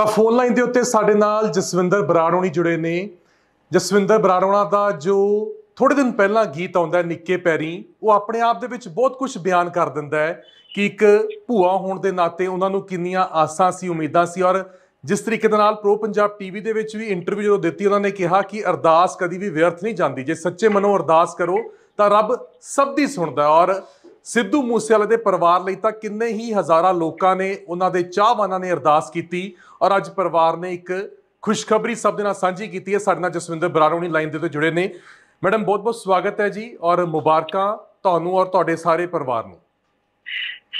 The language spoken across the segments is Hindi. तो फोन लाइन के उत्ते साडे नाल जसविंदर बराड़ोणी जुड़े ने। जसविंदर बराड़ोणा का जो थोड़े दिन पहला गीत आउंदा निक्के पैरी, वो अपने आप दे विच बहुत कुछ बयान कर दिंदा है कि एक भूआ होण दे नाते उन्हां नूं किन्नियां आसां सी, उम्मीदां सी। और जिस तरीके दे नाल प्रो पंजाब टीवी दे विच भी इंटरव्यू जो दित्ती, उन्होंने कहा कि अरदास कभी भी व्यर्थ नहीं जाती, जे सच्चे मनो अरदास करो तो रब सब दी सुनदा। और सिद्धू मूसेवाले दे परिवार लई तां किन्ने ही हज़ारां लोगों ने, उन्हां दे चाहवानां ने अरदास की और अज परिवार ने एक खुशखबरी सब दे नाल सांझी कीती है। साडे नाल जसविंदर बराड़ोणी लाइन दे जुड़े ने। मैडम बहुत बहुत स्वागत है जी और मुबारकां तुहानूं और तुहाडे सारे परिवार नूं।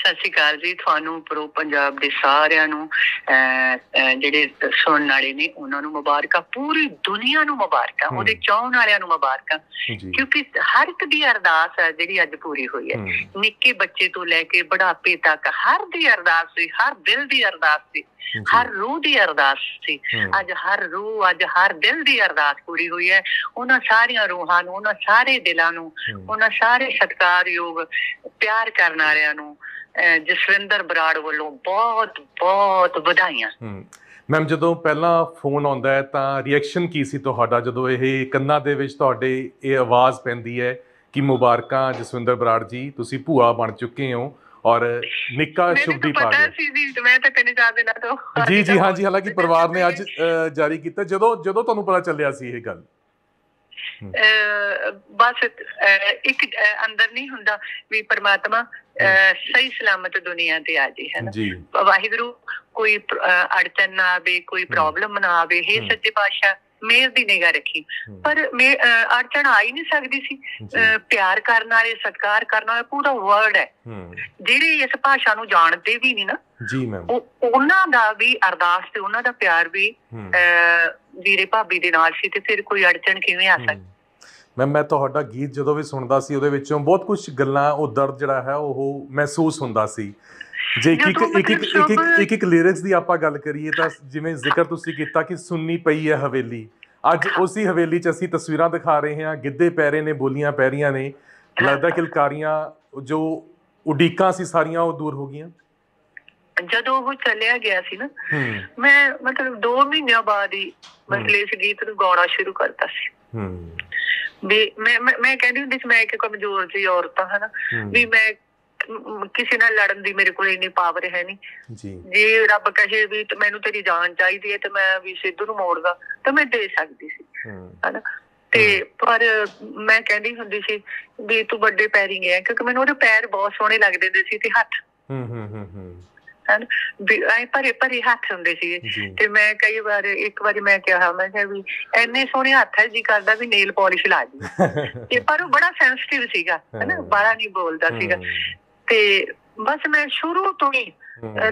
सत श्री अकाल जी, थानू प्रो पंजाब के सारिया जिहड़े सुनने वाले ने उन्हां नूं मुबारक, पूरी दुनिया नूं मुबारक, उहदे चाहण वालियां नूं मुबारक, क्योंकि हर एक दी अरदास है जिहड़ी अज पूरी हुई है। निक्के बच्चे तो लैके बुढ़ापे तक हर दी अरदास सी, हर दिल दी अरदास सी, हर रूह दी अरदास सी। अज हर रूह, अज हर दिल दी अरदास पूरी हुई है। उन्हां सारियां रूहां नूं, उन्हां सारे दिलां नूं, उन्हां सारे सत्कारयोग प्यार करन वालियां नूं जसविंदर बराड़ वालों बहुत बहुत बधाइयां। मैम जो पहला फोन आता है तो रिएक्शन की सी तुहाडा जो ये कन्ना दे विच तुहाडे ये आवाज़ पैंदी है कि मुबारक जसविंदर बराड़ जी, तुसी भूआ बन चुके हो और निक्का शुभदीप आ गया। जी जी हाँ जी, हालांकि परिवार ने अज जारी किया, जो जो तुहानूं पता चलिया सी ये गल? बस एक अंदर नहीं हुंदा भी परमात्मा सही सलामत दुनिया ते आ जी, है ना। वाहिगुरू कोई अड़चन ना आवे, कोई प्रॉब्लम ना आवे, हे सच्चे पातशाह मेहर दी निगाह रखी। पर अड़चन आ ही नहीं सकदी सी। प्यार करने वाले, सत्कार करने वाला पूरा वर्ल्ड है, जेडे इस भाषा नूं जानदे भी नहीं ना जी मैम, उन्हां दा भी अरदास ते उन्हां दा प्यार भी वीरे भाभी दे नाल सी, ते फिर कोई अड़चन किवें आ सकदी। मैम मैं तुहाडा गीत जो भी सुनता सी उहदे विचों बहुत कुछ गल्लां, वो दर्द जिहड़ा है वो महसूस हुंदा सी। जे एक लिरिक्स दी आपां गल करिए तां जिवें जिक्र तुसीं कीता कि सुननी पई है हवेली, अज उसी हवेली च असीं तस्वीरां दिखा रहे हां, गिद्धे पै रहे ने, बोलियां पै रहियां ने, लगदा किलकारियां जो उडीकां सी सारियां वो दूर हो गईयां। जदों वो चलिया गया सी ना, मैं मतलब 2 महीने बाद ही मतलब इस गीत नूं गाउणा शुरू करता सी। ਵੀ ਮੈਂ ਕਹਿੰਦੀ ਹੁੰਦੀ ਸੀ ਮੈਂ ਇੱਕ ਕਮਜ਼ੋਰ ਜਿਹੀ ਔਰਤ ਹਾਂ ਨਾ, ਵੀ ਮੈਂ ਕਿਸੇ ਨਾਲ ਲੜਨ ਦੀ ਮੇਰੇ ਕੋਲ ਇੰਨੀ ਪਾਵਰ ਹੈ ਨਹੀਂ ਜੀ। ਜੇ ਰੱਬ ਕਹੇ ਵੀ ਮੈਨੂੰ ਤੇਰੀ ਜਾਨ ਚਾਹੀਦੀ ਹੈ ਤੇ ਮੈਂ ਵੀ ਸਿੱਧੂ ਨੂੰ ਮੋੜਦਾ ਤਾਂ ਮੈਂ ਦੇ ਸਕਦੀ ਸੀ, ਹੈਨਾ। ਤੇ ਪਰ ਮੈਂ ਕਹਿੰਦੀ ਹੁੰਦੀ ਸੀ ਵੀ ਤੂੰ ਵੱਡੇ ਪੈਰੀ ਗਿਆ, ਕਿਉਂਕਿ ਮੈਨੂੰ ਉਹਦੇ ਪੈਰ ਬਹੁਤ ਸੋਹਣੇ ਲੱਗਦੇ ਹੁੰਦੇ ਸੀ ਤੇ ਹੱਥ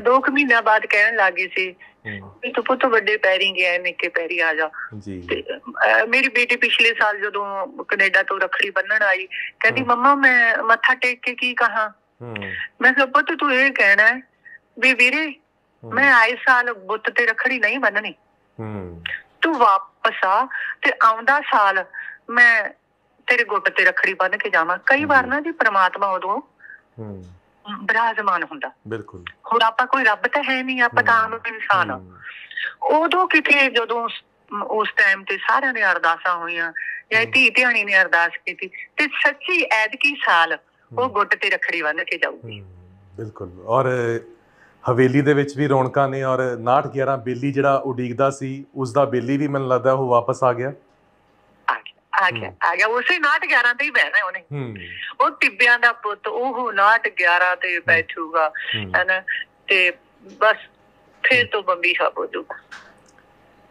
दो महीना बाद कहन लग गई सी तू पुत वड्डे पैरी गया, निक्के पैरी आ जा। मेरी बेटी पिछले साल जदों कनेडा तो रखड़ी बन्नण आई, कहती मम्मा मैं मत्था टेक के की कहां। मैं कहा पुत तू ये कहना है भी वीरे मैं आए साल बुत ते रखड़ी नहीं बननी, तू वापस आ ते आउंदा साल मैं तेरे गुट ते रखड़ी बन के जावां। कई बार ना जी परमात्मा उदों विराजमान हुंदा, बिल्कुल हुण आपां कोई रब तां है नहीं, आपां तां आम इंसान आ। उदों किते जदों उस टाइम ते सारिआं ने अरदासां होईआं जां धी धिआणी ने अरदास कीती ते सच्ची ऐदकी साल ਉਹ ਗੁੱਟ ਤੇ ਰੱਖੜੀ ਬੰਨ ਕੇ ਜਾਊਗੀ। ਬਿਲਕੁਲ। ਔਰ ਹਵੇਲੀ ਦੇ ਵਿੱਚ ਵੀ ਰੌਣਕਾਂ ਨੇ ਔਰ 9/11 ਬੇਲੀ ਜਿਹੜਾ ਉਡੀਕਦਾ ਸੀ ਉਸ ਦਾ ਬੇਲੀ ਵੀ ਮੈਨੂੰ ਲੱਗਦਾ ਉਹ ਵਾਪਸ ਆ ਗਿਆ। ਆ ਗਿਆ ਉਸੇ 9/11 ਤੇ ਹੀ ਬਹਿਣਾ ਉਹਨੇ। ਉਹ ਟਿੱਬਿਆਂ ਦਾ ਪੁੱਤ ਉਹ 9/11 ਤੇ ਬੈਠੂਗਾ, ਹੈਨਾ। ਤੇ ਬਸ ਫਿਰ ਤੋਂ ਬੰਬੀਹਾ ਬੋਦੂ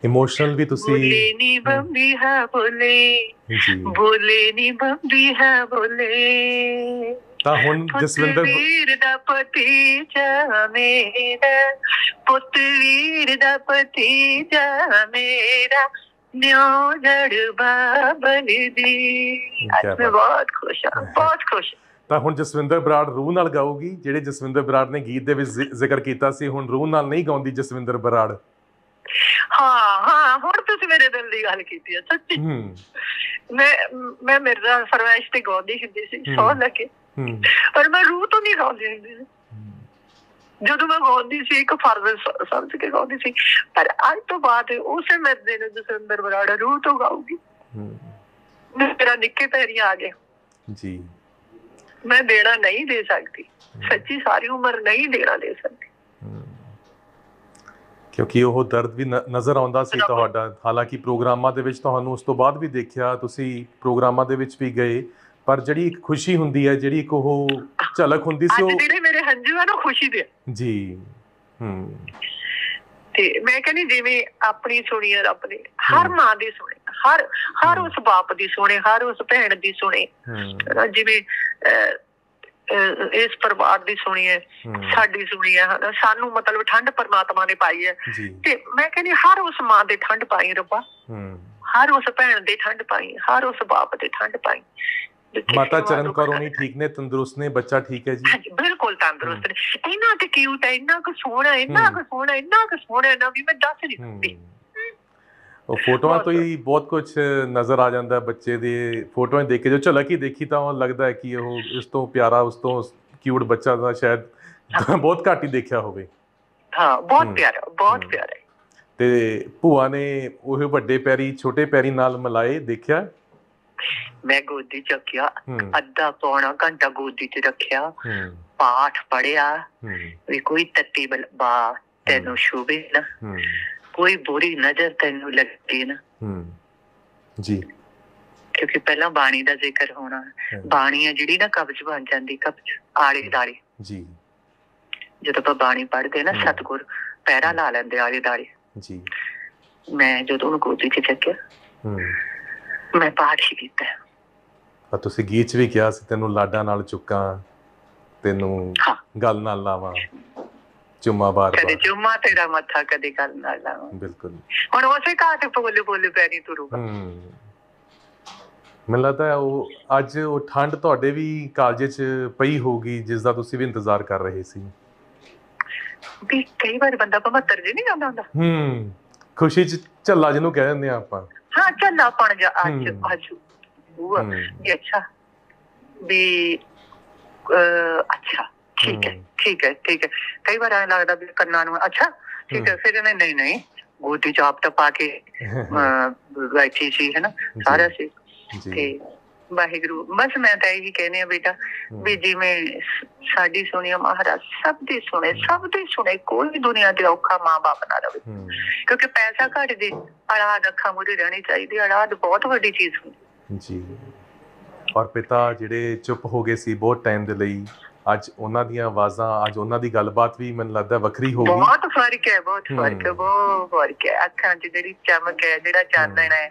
इमोशनल भी तुसी बोले नी बंबीहा बोले ता हुन जसविंदर वीर दा पति जा मेरा पुत वीर दा पति जा मेरा न्यों जड़ बाबल दी। आज मैं बहुत खुश हां, बहुत खुश। ता हुन जसविंदर बराड़ रूह नाल गाऊगी, जेड़े जसविंदर बराड़ ने गीत दे विच जिक्र कीता सी हुन रूह नाल नहीं गाउंदी जसविंदर बराड़। हाँ, मेरे दिल की गल की सच्ची। मैं मेरा फरमाइश गाँदी होंदी सी, सौ लगे, पर मैं रूह तो नहीं गाँदी होंदी। जो मैं गाँदी सी एक फर्ज समझ के गाँदी सी, पर अज तो बाद उसे मर्दे ने जसविंदर बराड़ा रूह तो गाऊगी। मेरा निक्के पैरी आ गया जी, मैं देना नहीं दे सकती, सच्ची सारी उम्र नहीं देना दे सकती, क्योंकि वो दर्द भी नज़र आंदा सी तुहाडा। हालांकि प्रोग्रामा दे विच तुहानू उस तो बाद भी देखिया, तुसी प्रोग्रामा दे विच भी गए, पर जड़ी खुशी हुंदी है, जड़ी को हो झलक हुंदी सी, आज जेड़े मेरे हंजू है ना खुशी दे जी। ते मैं कहनी जिवें अपनी सुणी और अपने हर मां दी सुणी, हर उस बाप दी सुणे, हर उस भैण दी सुणे, जिवें इस परिवार दी सुणी है, साडी सुणी है, सानू मतलब ठंड परमात्मा ने पाई है। ते मैं कहनी हर उस मां दे ठंड पाई रब्बा, हर उस भैण दे ठंड पाई, हर उस बाप दे ठंड पाई। माता चरण करोनी ठीक ने, तंदुरुस्त ने, बच्चा ठीक है जी। हाँ जी बिल्कुल तंदुरुस्त ने, इन्ना ते क्यूट है, इन्ना को सोहना, इन्ना को सोहना, इन्ना को सोहना ना भी मैं दस नहीं सकती। फोटोआं तो ही बहुत कुछ नज़र आ जाता है, बच्चे दे फोटोआं देख के जो झलक ही देखी तो लगता है कि वो इस तो प्यारा उस तो क्यूट बच्चा था शायद बहुत घट ही देखा हो। बहुत प्यारा, बहुत प्यारा। ते भूआ ने ओहे वड्डे पैरी छोटे पैरी नाल मिलाए देखिया, मैं गोदी चकिया, अद्धा पौना घंटा गोदी च रखिया, पाठ पढ़िया, वे कोई तत्ती बलबा तेनू शोभे ना, कोई बुरी नजर तेनू लगे ना जी, क्योंकि पहला बाणी दा जिक्र होना, बाणी है जिहड़ी ना कब्ज बन जांदी, कब्ज आले दाले जी, जदों आपां बाणी पढ़दे ना सतगुर पैरा ला लैंदे आले दाले जी। मैं जदों उहनू गोदी च चकिया, मैं पाठ ही कीता है, पर तुसीं गीत भी किया सी तेनू लाडा नाल चुक्का, तेनू गल नाल लावां, चुम्मा बार बार, कदे चुम्मा तेरा मत्था, कदे गल नाल लावां। बिल्कुल हुण उसे काट बोले बोले पैरी तुरूगा। मैनूं लगदा है वो अज वो ठंड तुहाडे भी कालजे च पई होगी, जिस दा तुसीं भी इंतजार कर रहे सी। भी कई बार बंदा भमत्तर जी नहीं गांदा हुंदा, खुशी च झल्ला जिहनूं कह दिंदे आपां। हाँ झल्ला पड़ जा आज हुआ ये, अच्छा भी अच्छा ठीक है ठीक है ठीक है, कई बार ऐसा लगता भी करना अच्छा ठीक है, फिर नहीं नहीं गोदी जॉब तो पाके बैठी सी है ना सारा सी। वाहिगुरु बस मैं तो यही कहने बेटा भी जिवें साडी सुणी महाराज सब दी सुने, सब दी सुने, कोई दुनिया दे औखा मां बाप ना रहे, क्योंकि पैसा घट दे औलाद अखा मुरे रहनी चाहिए, औलाद बहुत वड्डी चीज हुंदी जी। और पिता जिहड़े चुप हो गए सी बहुत टाइम दे लई, ਅੱਜ ਉਹਨਾਂ ਦੀਆਂ ਆਵਾਜ਼ਾਂ, ਅੱਜ ਉਹਨਾਂ ਦੀ ਗੱਲਬਾਤ ਵੀ ਮੈਨੂੰ ਲੱਗਦਾ ਵੱਖਰੀ ਹੋ ਗਈ। ਬਹੁਤ ਫਰਕ ਹੈ, ਬਹੁਤ ਫਰਕ ਹੈ, ਬਹੁਤ ਫਰਕ ਹੈ। ਅੱਖਾਂ 'ਚ ਜਿਹੜੀ ਚਮਕ ਹੈ, ਜਿਹੜਾ ਚਾਨਣ ਹੈ,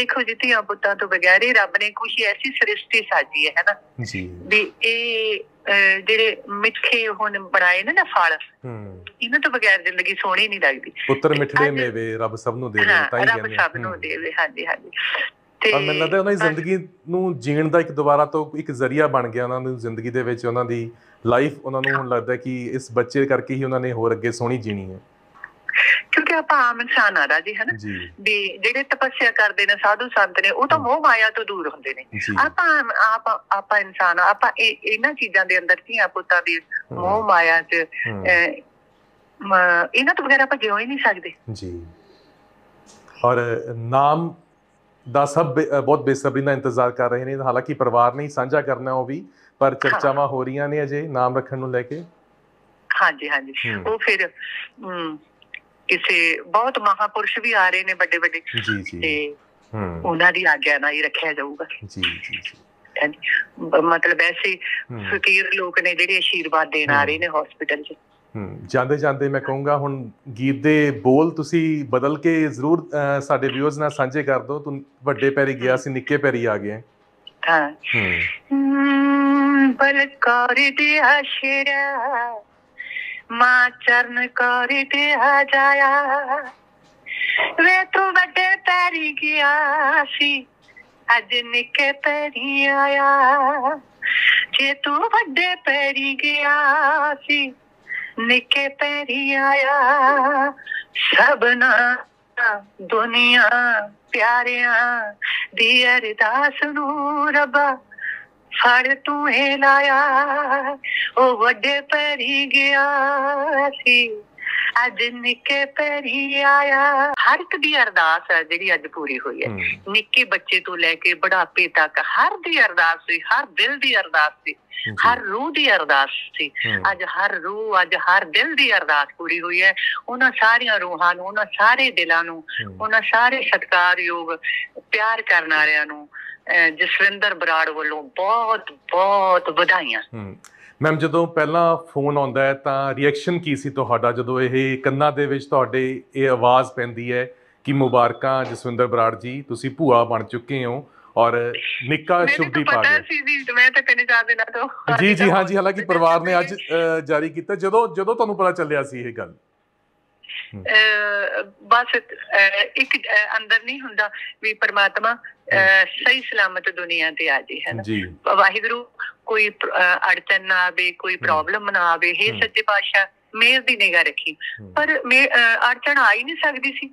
ਦੇਖੋ ਜੀ ਧੀਆਂ ਪੁੱਤਾਂ ਤੋਂ ਬਗੈਰ ਹੀ ਰੱਬ ਨੇ ਕੁਝ ਐਸੀ ਸ੍ਰਿਸ਼ਟੀ ਸਾਜੀ ਹੈ ਨਾ ਜੀ, ਵੀ ਇਹ ਜਿਹੜੇ ਮਿੱਠੇ ਹੁਣ ਬਣਾਏ ਨੇ ਨਾ ਫਲ, ਇਹਨਾਂ ਤੋਂ ਬਗੈਰ ਜ਼ਿੰਦਗੀ ਸੋਹਣੀ ਨਹੀਂ ਲੱਗਦੀ। ਪੁੱਤਰ ਮਿੱਠੜੇ ਮੇਵੇ ਰੱਬ ਸਭ ਨੂੰ ਦੇਵੇ, ਤਾਂ ਹੀ ਕਹਿੰਦੇ ਰੱਬ ਸਭ ਨੂੰ ਦੇਵੇ। ਹਾਂਜੀ ਹਾਂਜੀ। और मैं लगता है उन्होंने जिंदगी जीण का एक दोबारा तो एक जरिया बन गया, उन्होंने जिंदगी दे विच उन्हों दी लाइफ, उन्होंने हुण लगता है कि इस बच्चे करके ही उन्होंने होर अगे सोहनी जीनी है, क्योंकि आप आम इंसान आ राजी है ना भी जेडे तपस्या करते हैं साधु संत ने, वो तो मोह माया तो दूर होंगे ने। आप इंसान आप इन्हां चीज़ां दे अंदर धीआं पुत्तां दी मोह माया च इन्हां तो बगैर आप जिउ ही नहीं सकदे जी। और नाम ਦਾ ਸਭ ਬਹੁਤ ਬੇਸਬਰੀ ਨਾਲ ਇੰਤਜ਼ਾਰ ਕਰ ਰਹੇ ਨੇ, ਹਾਲਾਂਕਿ ਪਰਿਵਾਰ ਨਹੀਂ ਸਾਂਝਾ ਕਰਨਾ ਉਹ ਵੀ, ਪਰ ਚਰਚਾਵਾਂ ਹੋ ਰਹੀਆਂ ਨੇ ਅਜੇ ਨਾਮ ਰੱਖਣ ਨੂੰ ਲੈ ਕੇ। ਹਾਂਜੀ ਹਾਂਜੀ, ਉਹ ਫਿਰ ਕਿਸੇ ਬਹੁਤ ਮਹਾਪੁਰਸ਼ ਵੀ ਆ ਰਹੇ ਨੇ ਵੱਡੇ ਵੱਡੇ ਜੀ ਜੀ, ਤੇ ਉਹਨਾਂ ਦੀ ਆਗਿਆ ਨਾਲ ਹੀ ਰੱਖਿਆ ਜਾਊਗਾ ਜੀ ਜੀ ਜੀ। ਮਤਲਬ ਐਸੇ ਫਕੀਰ ਲੋਕ ਨੇ ਜਿਹੜੇ ਅਸ਼ੀਰਵਾਦ ਦੇਣ ਆ ਰਹੇ ਨੇ ਹਸਪੀਟਲ 'ਚ। ਜਾਂਦੇ ਜਾਂਦੇ ਮੈਂ ਕਹੂੰਗਾ ਹੁਣ ਗੀਤ ਦੇ ਬੋਲ ਤੁਸੀਂ ਬਦਲ ਕੇ ਜ਼ਰੂਰ ਸਾਡੇ ਵਿਊਅਰਸ ਨਾਲ ਸਾਂਝੇ ਕਰ ਦਿਓ। ਤੂੰ ਵੱਡੇ ਪੈਰੀ ਗਿਆ ਸੀ, ਨਿੱਕੇ ਪੈਰੀ ਆ ਗਏ। ਹਾਂ ਬਲਕਾਰ ਦੇ ਆਸ਼ਰਾ ਮਾਂ ਚਰਨ ਕਰ ਦੇ ਆ ਜਾਇਆ ਵੇ, ਤੂੰ ਵੱਡੇ ਪੈਰੀ ਗਿਆ ਸੀ ਅੱਜ ਨਿੱਕੇ ਪੈਰੀ ਆਇਆ, ਜੇ ਤੂੰ ਵੱਡੇ ਪੈਰੀ ਗਿਆ ਸੀ निके पैरी आया। सबना दुनिया प्यारिया दी अरदास नू रबा फड़ तू है लाया ओ वड्डे परी गया सी अज निके परी आया। हर एक दी अरदास है जिहड़ी अज पूरी हुई है। निके बच्चे तो लैके बुढ़ापे तक हर दी अरदास सी, हर दिल दी अरदास सी, हर रूह की अरदास सी। अज हर रूह, अज हर दिल की अरदास पूरी हुई है। उन्हां सारियां रूहां नूं, उन्हां सारे दिलां नूं, उन्हां सारे सत्कारयोग प्यार करन वालियां नूं जसविंदर बराड़ वालों बहुत बहुत वधाइयां। मैम जदों पहला फोन आउंदा है तां रिएक्शन की सी तुहाडा जदों इह कन्नां दे विच तुहाडे इह आवाज़ पैंदी है कि मुबारकां जसविंदर बराड़ जी, तुसीं भूआ बण चुके हो और निका शुभदीप आ गया। मैं तो कहने जा देना तो जी जी हाँ जी। हालांकि परिवार ने आज जारी किया जदों जदों तुहानूं पता चलिया सी इह गल। बस एक अंदर नहीं हुंदा वी परमात्मा सही सलामत दुनिया ते आ जे है ना। वाहिगुरू कोई अड़चन ना आवे, कोई प्रॉब्लम ना आवे। हे सच्चे पातशाह मेहर दी निगाह रखी, पर अड़चन आ ही नहीं सकती सी।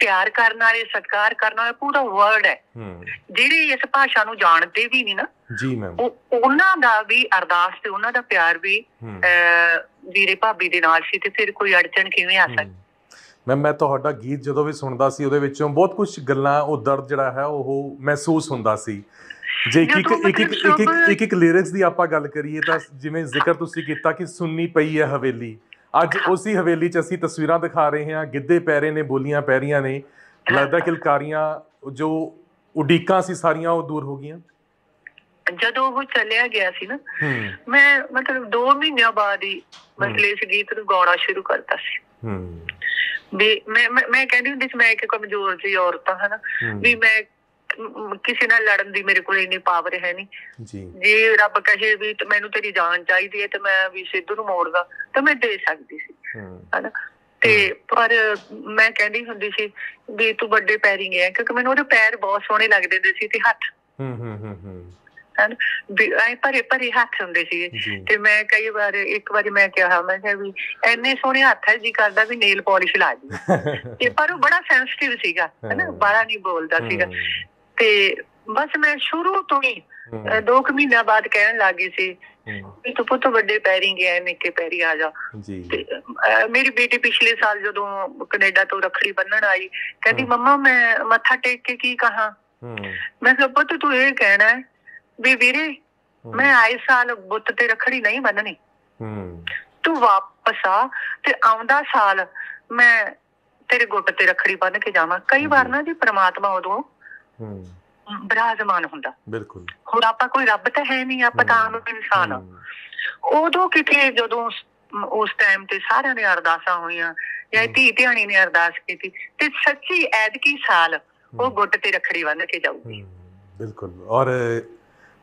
प्यार करने वाले, सत्कार करने वाला पूरा वर्ल्ड है जिहड़े इस भाषा नूं जानदे भी नहीं ना जी मैम। उन्हां दा भी अरदास ते उन्हां दा प्यार भी वीरे भाभी दे नाल सी, ते फिर कोई अड़चन किवें आ सकदी। मैम मैं तुहाडा गीत जदों भी सुनदा सी ओहदे विचों बहुत कुछ गल्लां ओ दर्द जिहड़ा है ओह महसूस हुंदा सी। जे एक लिरिक्स दी आपां गल करिए तां जिवें जिक्र तुसीं कीता कि सुननी पई है हवेली, अज उसी हवेली च असीं तस्वीरां दिखा रहे हां। गिद्धे पै रहे ने, बोलियां पै रहियां ने, लगदा किलकारियां जो उडीकां सी सारियां ओह दूर हो गईयां। जदों ओह चलिया गया सी ना, मैं मतलब 2 महीने बाद ही मतलब इस गीत नूं गाउणा शुरू करता सी। ਵੀ ਮੈਂ ਕਹਿੰਦੀ ਹੁੰਦੀ ਸੀ ਮੈਂ ਇੱਕ ਕਮਜ਼ੋਰ ਜਿਹੀ ਔਰਤ ਹਾਂ ਨਾ, ਵੀ ਮੈਂ ਕਿਸੇ ਨਾਲ ਲੜਨ ਦੀ ਮੇਰੇ ਕੋਲ ਇੰਨੀ ਪਾਵਰ ਹੈ ਨਹੀਂ ਜੀ। ਜੇ ਰੱਬ ਕਹੇ ਵੀ ਮੈਨੂੰ ਤੇਰੀ ਜਾਨ ਚਾਹੀਦੀ ਹੈ ਤੇ ਮੈਂ ਵੀ ਸਿੱਧੂ ਨੂੰ ਮੋੜਦਾ ਤਾਂ ਮੈਂ ਦੇ ਸਕਦੀ ਸੀ ਹਨਾ। ਤੇ ਪਰ ਮੈਂ ਕਹਿੰਦੀ ਹੁੰਦੀ ਸੀ ਵੀ ਤੂੰ ਵੱਡੇ ਪੈਰੀ ਗਿਆ, ਕਿਉਂਕਿ ਮੈਨੂੰ ਉਹਦੇ ਪੈਰ ਬਹੁਤ ਸੋਹਣੇ ਲੱਗਦੇ ਹੁੰਦੇ ਸੀ ਤੇ ਹੱਥ ਭਰੇ ਭਰੇ ਹੱਥ ਹੁੰਦੇ ਸੀਗੇ। ਤੇ ਮੈਂ ਕਈ ਵਾਰ ਇੱਕ ਵਾਰੀ ਮੈਂ ਕਿਹਾ ਮੈਂ ਕਿਹਾ ਵੀ ਇੰਨੇ ਸੋਹਣੇ ਹੱਥ ਹੈ ਜੀ ਕਰਦਾ ਵੀ ਨੇਲ ਪੋਲਿਸ਼ ਲਾ ਜੀ। ਤੇ ਪਰ ਉਹ ਬੜਾ ਸੈਂਸਿਟਿਵ ਸੀਗਾ ਹਨਾ, ਬਾਹਲਾ ਨਹੀਂ ਬੋਲਦਾ ਸੀਗਾ। ਤੇ ਬਸ ਮੈਂ ਸ਼ੁਰੂ ਤੋਂ ਹੀ 2 ਮਹੀਨਿਆਂ ਬਾਅਦ ਕਹਿਣ ਲੱਗ ਗਈ ਸੀ ਵੀ ਤੂੰ ਪੁੱਤ ਵੱਡੇ ਪੈਰੀ ਗਿਆ, ਨਿੱਕੇ ਪੈਰੀ ਆ ਜਾ। ਤੇ ਮੇਰੀ ਬੇਟੀ ਪਿਛਲੇ ਸਾਲ ਜਦੋਂ ਕੈਨੇਡਾ ਤੋਂ ਰੱਖੜੀ ਬੰਨਣ ਆਈ ਕਹਿੰਦੀ ਮੰਮਾ ਮੈਂ ਮੱਥਾ ਟੇਕ ਕੇ ਕੀ ਕਹਾਂ। ਮੈਂ ਕਿਹਾ ਪੁੱਤ ਤੂੰ ਇਹ ਕਹਿਣਾ ਹੈ ਵੀ ਵੀਰੇ ਮੈਂ ਆਏ ਸਾਲ ਬੁੱਤ ਤੇ ਰੱਖੜੀ ਨਹੀਂ ਬੰਨਣੀ, ਤੂੰ ਵਾਪਸ ਆ ਤੇ ਆਉਂਦਾ ਸਾਲ ਮੈਂ ਤੇਰੇ ਗੁੱਟ ਤੇ ਰੱਖੜੀ ਬੰਨ ਕੇ ਜਾਵਾਂ। ਕਈ ਵਾਰ ਨਾ ਜੀ ਪ੍ਰਮਾਤਮਾ ਉਦੋਂ ਬਿਰਾਜਮਾਨ ਹੁੰਦਾ। ਬਿਲਕੁਲ ਹੁਣ ਆਪਾਂ ਕੋਈ ਰੱਬ ਤਾਂ ਹੈ ਨਹੀਂ, ਆਪਾਂ ਤਾਂ ਆਮ ਇਨਸਾਨ ਆ। ਉਦੋਂ ਕਿਤੇ ਜਦੋਂ ਉਸ ਟਾਈਮ ਤੇ ਸਾਰਿਆਂ ਨੇ ਅਰਦਾਸਾਂ ਹੋਈਆਂ ਜਾਂ ਧੀ ਧਿਆਣੀ ਨੇ ਅਰਦਾਸ ਕੀਤੀ ਤੇ ਸੱਚੀ ਐਤਕੀ ਸਾਲ ਉਹ ਗੁੱਟ ਤੇ ਰੱਖੜੀ ਬੰਨ ਕੇ ਜਾਊਗੀ। ਬਿਲਕੁਲ। ਔਰ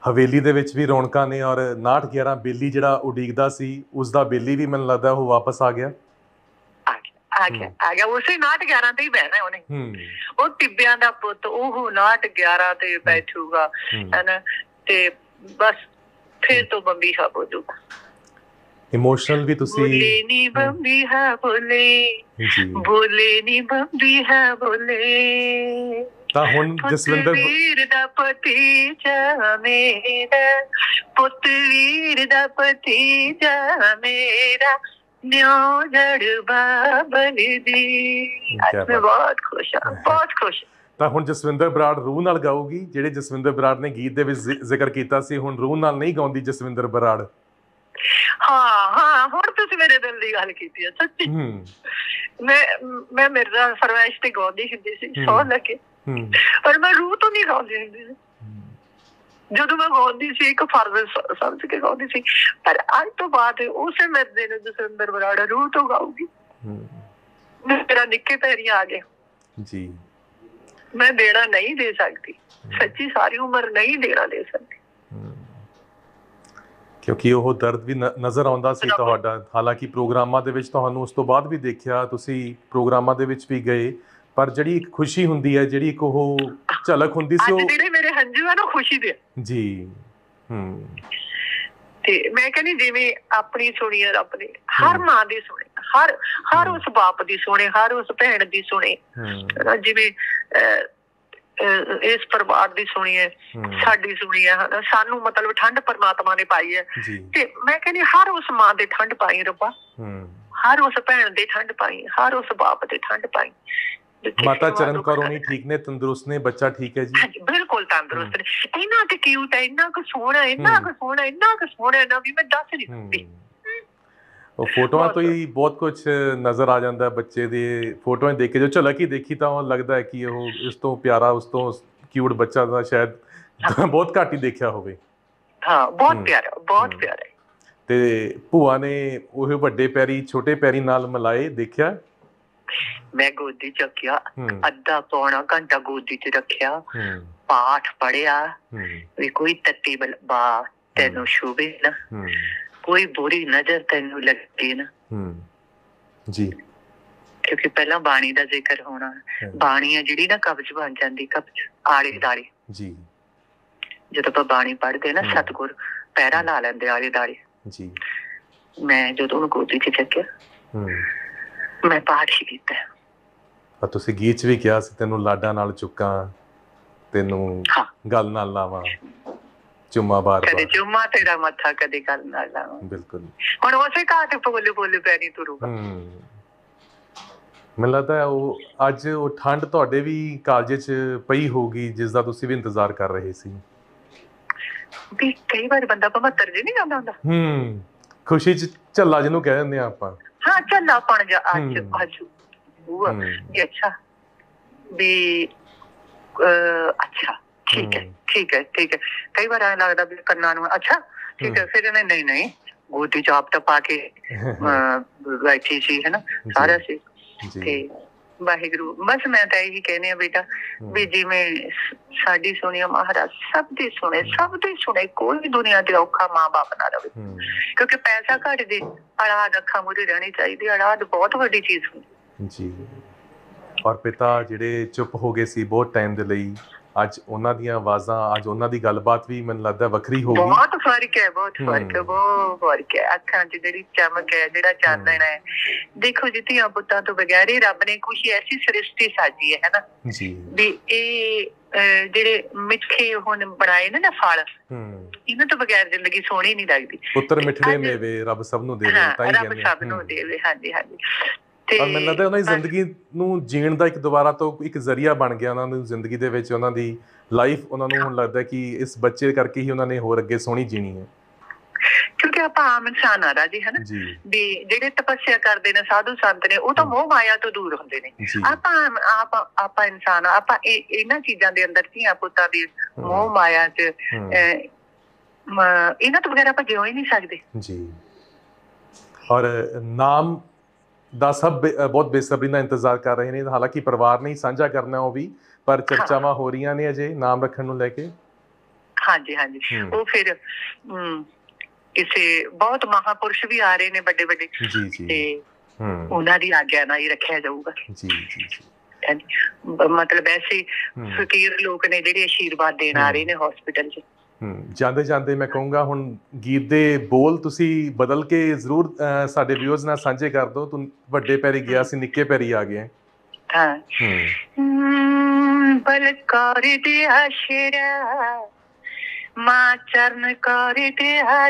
हवेली दे विच भी रौनकां ने और 9-11 बेली जिहड़ा उडीकदा सी उसदा बेली भी मैनूं लगदा ओह वापस आ गया। ਉਸੇ 9-11 ਤੇ ਹੀ ਬਹਿਣਾ ਉਹਨੇ। ਉਹ ਟਿੱਬਿਆਂ ਦਾ ਪੁੱਤ ਉਹ 9-11 ਤੇ ਬੈਠੂਗਾ ਹਨਾ। ਤੇ ਬਸ ਫਿਰ ਤੋਂ ਬੰਬੀਹਾ ਬੋਲੂ ਇਮੋਸ਼ਨਲ ਵੀ ਤੁਸੀਂ ਬੋਲੇ ਨੀ ਬੰਬੀਹਾ ਬੋਲੇ ਬੋਲੇ ਨੀ ਬੰਬੀਹਾ ਬੋਲੇ। जसविंदर बराड़ रूह नाल गाऊगी जिहड़े जसविंदर बराड़ ने गीत दे विच जिक्र कीता सी, हुण रूह नाल नहीं गाउंदी जसविंदर बराड़। हाँ हाँ हुण तुसीं मेरे दिल दी गल कीती है सच्ची। मैं मेरा फरमाइश ते गाउंदी हुंदी सी सौ लगे, पर मैं रूह तो नहीं गाउंदी हुंदी सी। ਜਦੋਂ ਮੈਂ ਗਾਉਂਦੀ ਸੀ ਇੱਕ ਫਰਜ਼ ਸਮਝ ਕੇ ਗਾਉਂਦੀ ਸੀ, ਪਰ ਅੱਜ ਤੋਂ ਬਾਅਦ ਉਸੇ ਮਰਦੇ ਨੂੰ ਜਸਵਿੰਦਰ ਬਰਾੜ ਰੂਹ ਤੋਂ ਗਾਊਗੀ। ਮੇਰਾ ਨਿੱਕੇ ਪੈਰੀ ਆ ਗਿਆ ਜੀ, ਮੈਂ ਦੇਣਾ ਨਹੀਂ ਦੇ ਸਕਦੀ ਸੱਚੀ, ਸਾਰੀ ਉਮਰ ਨਹੀਂ ਦੇਣਾ ਦੇ ਸਕਦੀ ਕਿਉਂਕਿ ਉਹ ਦਰਦ ਵੀ ਨਜ਼ਰ ਆਉਂਦਾ ਸੀ ਤੁਹਾਡਾ। ਹਾਲਾਂਕਿ ਪ੍ਰੋਗਰਾਮਾਂ ਦੇ ਵਿੱਚ ਤੁਹਾਨੂੰ ਉਸ ਤੋਂ ਬਾਅਦ ਵੀ ਦੇਖਿਆ, ਤੁਸੀਂ ਪ੍ਰੋਗਰਾਮਾਂ ਦੇ ਵਿੱਚ ਵੀ ਗਏ, ਪਰ ਜਿਹੜੀ ਇੱਕ ਖੁਸ਼ੀ ਹੁੰਦੀ ਹੈ ਜਿਹੜੀ ਇੱਕ ਉਹ ਝਲਕ ਹੁੰਦੀ ਸੀ ਉਹ ਜਿਹੜੇ ਮੇਰੇ ਹੰਝੂ ਆ ਨਾ ਖੁਸ਼ੀ ਦੇ ਜੀ। ਤੇ ਮੈਂ ਕਹਿੰਦੀ ਜਿਵੇਂ ਆਪਣੀ ਸੁਣੀ ਆ ਰੱਬ ਨੇ, ਹਰ ਮਾਂ ਦੀ ਸੁਣੇ, ਹਰ ਉਸ ਬਾਪ ਦੀ ਸੁਣੇ, ਹਰ ਉਸ ਭੈਣ ਦੀ ਸੁਣੇ। ਜਿਵੇਂ इस परिवार दी सुनी है, साडी सुनी है, सानू मतलब ठंड परमात्मा ने पाई है। ते मैं कहनी हर उस मां दे ठंड पाई रब्बा, हर उस भैन दे ठंड पाई, हर उस बाप दे ठंड पाई। माता चरण कौर होनी ठीक ने, तंदुरुस्त ने, बच्चा ठीक है जी, बिल्कुल तंदुरुस्त ने। इना ते क्यूट है, इना को सोहना, इना को सोहना, इना को सोहना ना भी मैं दस नहीं सकती। ਉਹ ਫੋਟੋਆਂ ਤੋਂ ਹੀ ਬਹੁਤ ਕੁਝ ਨਜ਼ਰ ਆ ਜਾਂਦਾ ਬੱਚੇ ਦੇ। ਫੋਟੋਆਂ ਦੇਖ ਕੇ ਜੋ ਝਲਕ ਹੀ ਦੇਖੀ ਤਾਂ ਲੱਗਦਾ ਹੈ ਕਿ ਉਹ ਇਸ ਤੋਂ ਪਿਆਰਾ, ਉਸ ਤੋਂ ਕਿਊਟ ਬੱਚਾ ਦਾ ਸ਼ਾਇਦ ਬਹੁਤ ਘੱਟ ਹੀ ਦੇਖਿਆ ਹੋਵੇ। ਹਾਂ ਬਹੁਤ ਪਿਆਰਾ, ਬਹੁਤ ਪਿਆਰਾ। ਤੇ ਭੂਆ ਨੇ ਉਹ ਵੱਡੇ ਪੈਰੀ ਛੋਟੇ ਪੈਰੀ ਨਾਲ ਮਿਲਾਏ ਦੇਖਿਆ। ਮੈਂ ਗੋਦੀ ਚੱਕਿਆ, ਅੱਧਾ ਪੌਣਾ ਘੰਟਾ ਗੋਦੀ 'ਚ ਰੱਖਿਆ, ਪਾਠ ਪੜਿਆ ਵੀ ਕੋਈ ਤੱਤੀ ਬਲਬਾ ਤੈਨੂੰ ਸ਼ੁਭੇ ਨਾ, कोई बुरी नजर तेनू लगती ना जी, क्योंकि पहला बाणी दा जिक्र होना। बाणी है जिहड़ी ना कब्ज बन जांदी, कब्ज आले दाले जी। जदों आपां बाणी पढ़दे ना सतगुर पैरा ला लैंदे आले दाले जी। मैं जदों उहनूं गोदी च चुकिया, मैं पाठ ही कीता। आ तुसीं गीत भी किया सी, तेनू लाडां नाल चुक्कां, तेनू गल नाल लावां, चुम्मा बार बार, चुम्मा तेरा मत्था कदे गल ना लावां। बिल्कुल हुण उसे काट बोले बोले पैरी तुरूगा। मैनूं लगदा है वो अज वो ठंड तुहाडे भी कालजे च पई होगी जिस दा तुसीं भी इंतजार कर रहे सी। भी कई बार बंदा भमत्तर जी नहीं आंदा हुंदा, खुशी च झल्ला जिहनूं कह दिंदे आ आपां। हां झल्ला पण जा अज अज हुआ जी। अच्छा भी अच्छा ठीक है ठीक है ठीक है। कई बार ऐसा लगता भी करना अच्छा ठीक है, फिर नहीं नहीं गोदी जॉब तो पाके बैठी सी है ना सारा सी। वाहिगुरू बस मैं तो यही कहने बेटा भी जिवें साडी सुनिया महाराज सब दी सुने, सब दी सुने। कोई दुनिया दे औखा मां बाप ना रहे, क्योंकि पैसा घट दे औलाद अखा मुरे रहनी चाहिए। औलाद बहुत वड्डी चीज हुंदी। और पिता जिहड़े चुप हो गए सी बहुत टाइम दे लई, आज ਉਹਨਾਂ ਦੀਆਂ ਆਵਾਜ਼ਾਂ, ਅੱਜ ਉਹਨਾਂ ਦੀ ਗੱਲਬਾਤ ਵੀ ਮੈਨੂੰ ਲੱਗਦਾ ਵੱਖਰੀ ਹੋ ਗਈ। ਬਹੁਤ ਫਰਕ ਹੈ, ਬਹੁਤ ਫਰਕ ਹੈ, ਬਹੁਤ ਫਰਕ ਹੈ। ਅੱਖਾਂ 'ਚ ਜਿਹੜੀ ਚਮਕ ਹੈ, ਜਿਹੜਾ ਚਾਨਣ ਹੈ। ਦੇਖੋ ਜੀ ਧੀਆਂ ਪੁੱਤਾਂ ਤੋਂ ਬਗੈਰ ਹੀ ਰੱਬ ਨੇ ਕੁਝ ਐਸੀ ਸ੍ਰਿਸ਼ਟੀ ਸਾਜੀ ਹੈ ਨਾ ਜੀ, ਵੀ ਇਹ ਜਿਹੜੇ ਮਿੱਠੇ ਹੁਣ ਬਣਾਏ ਨੇ ਨਾ ਫਲ, ਇਹਨਾਂ ਤੋਂ ਬਗੈਰ ਜ਼ਿੰਦਗੀ ਸੋਹਣੀ ਨਹੀਂ ਲੱਗਦੀ। ਪੁੱਤਰ ਮਿੱਠੜੇ ਮੇਵੇ ਰੱਬ ਸਭ ਨੂੰ ਦੇਵੇ, ਤਾਂ ਹੀ ਕਹਿੰਦੇ ਰੱਬ ਸਭ ਨੂੰ ਦੇਵੇ। ਹਾਂਜੀ ਹਾਂਜੀ। और मैं लगता है उन्होंने जिंदगी जीण का एक दोबारा तो एक जरिया बन गया। उन्होंने जिंदगी दे विच उन्हां दी लाइफ उन्होंने हुण लगता है कि इस बच्चे करके ही उन्होंने होर अगे सोहनी जीनी है। क्योंकि आप आम इंसान आ राजी है ना भी जेडे तपस्या करते हैं साधु संत ने, वो तो मोह माया तो दूर होंगे ने। आप इंसान आप इन्हां चीजां दे अंदर धीआं पुत्तां दी मोह माया च इन्हां तो बगैर आप जिउ ही नहीं सकदे जी। और नाम ਦਾ सब बहुत बेसब्री ਨਾਲ इंतजार कर रहे हैं। हालांकि परिवार ने ही ਸਾਂਝਾ करना ਉਹ भी, पर चर्चावां हो रही ने अजे नाम रखण ਨੂੰ ਲੈ ਕੇ। ਹਾਂਜੀ ਹਾਂਜੀ। ਉਹ ਫਿਰ ਕਿਸੇ ਬਹੁਤ ਮਹਾਪੁਰਸ਼ ਵੀ ਆ ਰਹੇ ਨੇ ਵੱਡੇ ਵੱਡੇ ਜੀ ਜੀ, ਤੇ ਉਹਨਾਂ ਦੀ ਆਗਿਆ ਨਾਲ ਹੀ ਰੱਖਿਆ ਜਾਊਗਾ ਜੀ ਜੀ ਜੀ। ਮਤਲਬ ਐਸੇ ਫਕੀਰ ਲੋਕ ਨੇ ਜਿਹੜੇ ਆਸ਼ੀਰਵਾਦ ਦੇਣ ਆ ਰਹੇ ਨੇ ਹਸਪੀਟਲ 'ਚ। ਜਾਂਦੇ ਜਾਂਦੇ ਮੈਂ ਕਹੂੰਗਾ ਹੁਣ ਗੀਤ ਦੇ ਬੋਲ ਤੁਸੀਂ ਬਦਲ ਕੇ ਜ਼ਰੂਰ ਸਾਡੇ ਵਿਊਅਰਸ ਨਾਲ ਸਾਂਝੇ ਕਰ ਦਿਓ। ਤੂੰ ਵੱਡੇ ਪੈਰੀ ਗਿਆ ਸੀ, ਨਿੱਕੇ ਪੈਰੀ ਆ ਗਿਆ। ਹਾਂ ਬਲਕਾਰ ਦੇ ਹਸ਼ਰਾ ਮਾਂ ਚਰਨ ਕਰ ਦੇ